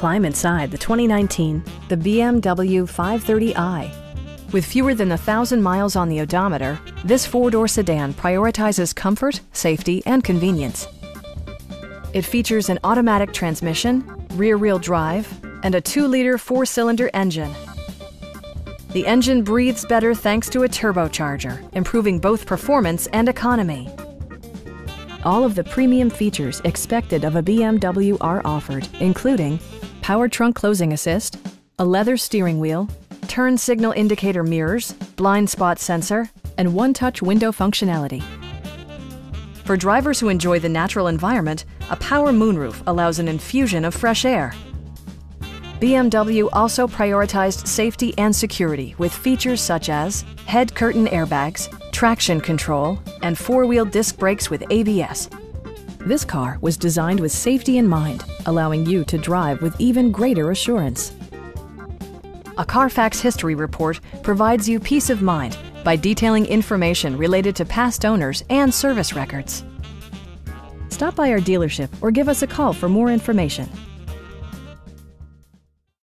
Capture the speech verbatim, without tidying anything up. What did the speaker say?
Climb inside the twenty nineteen, the B M W five thirty i. With fewer than a thousand miles on the odometer, this four-door sedan prioritizes comfort, safety, and convenience. It features an automatic transmission, rear-wheel drive, and a two liter four cylinder engine. The engine breathes better thanks to a turbocharger, improving both performance and economy. All of the premium features expected of a B M W are offered, including power trunk closing assist, a leather steering wheel, turn signal indicator mirrors, blind spot sensor, and one-touch window functionality. For drivers who enjoy the natural environment, a power moonroof allows an infusion of fresh air. B M W also prioritized safety and security with features such as head curtain airbags, traction control, and four-wheel disc brakes with A B S. This car was designed with safety in mind, allowing you to drive with even greater assurance. A Carfax history report provides you peace of mind by detailing information related to past owners and service records. Stop by our dealership or give us a call for more information.